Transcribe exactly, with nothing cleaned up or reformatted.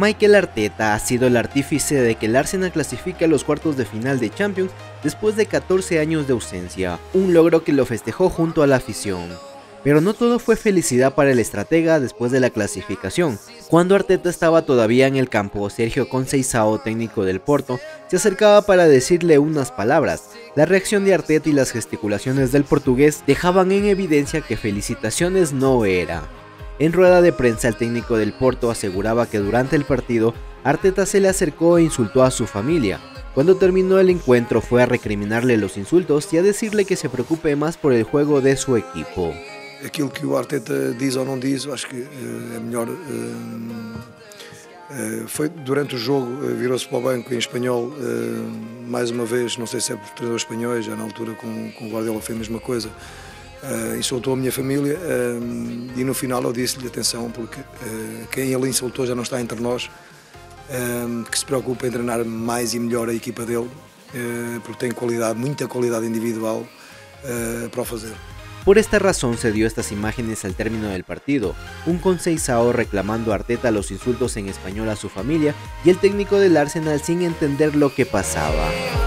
Mikel Arteta ha sido el artífice de que el Arsenal clasifique a los cuartos de final de Champions después de catorce años de ausencia, un logro que lo festejó junto a la afición. Pero no todo fue felicidad para el estratega después de la clasificación. Cuando Arteta estaba todavía en el campo, Sergio Conceição, técnico del Porto, se acercaba para decirle unas palabras. La reacción de Arteta y las gesticulaciones del portugués dejaban en evidencia que felicitaciones no era. En rueda de prensa, el técnico del Porto aseguraba que durante el partido, Arteta se le acercó e insultó a su familia. Cuando terminó el encuentro fue a recriminarle los insultos y a decirle que se preocupe más por el juego de su equipo. Aquilo que o Arteta diz ou não diz, eu acho que uh, é melhor. Uh, uh, foi durante o jogo, uh, virou-se para o banco em espanhol, uh, mais uma vez, não sei se é por treinadores espanhóis, já na altura com, com o Guardiola foi a mesma coisa, uh, insultou a minha família uh, e no final eu disse-lhe atenção, porque uh, quem ele insultou já não está entre nós, uh, que se preocupa em treinar mais e melhor a equipa dele, uh, porque tem qualidade, muita qualidade individual uh, para o fazer. Por esta razón se dio estas imágenes al término del partido, un Conceição reclamando a Arteta los insultos en español a su familia y el técnico del Arsenal sin entender lo que pasaba.